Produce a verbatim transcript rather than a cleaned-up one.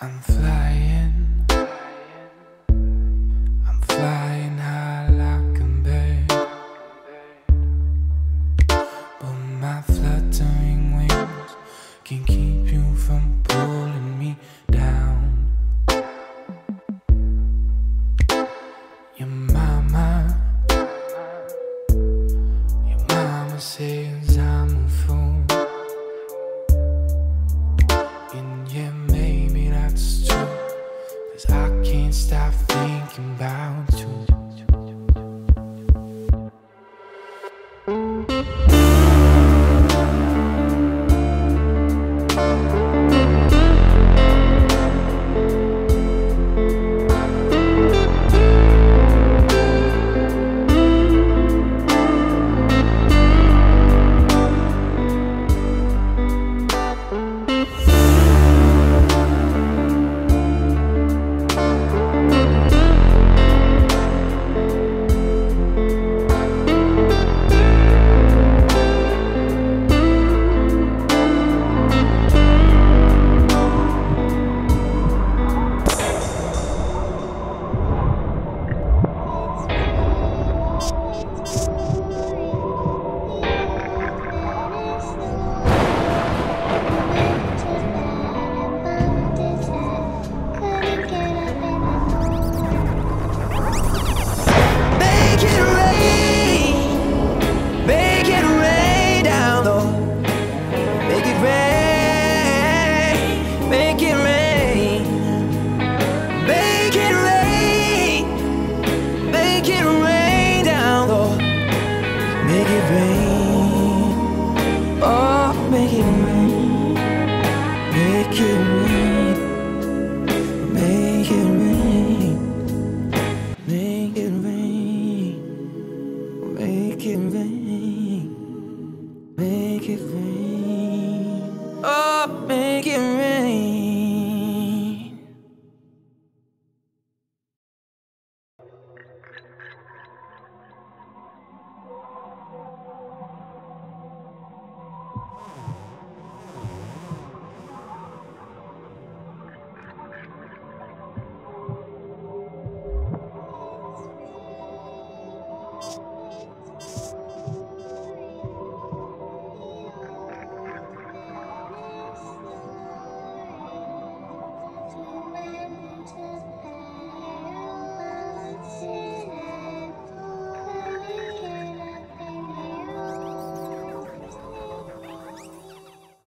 I'm flying, I'm flying high like a bird, but my fluttering wings can keep you from pulling me down. Your mama, your mama says I'm a fool. Stop thinking about you. Make it rain, make it rain, make it rain, make it rain, make it rain. Oh.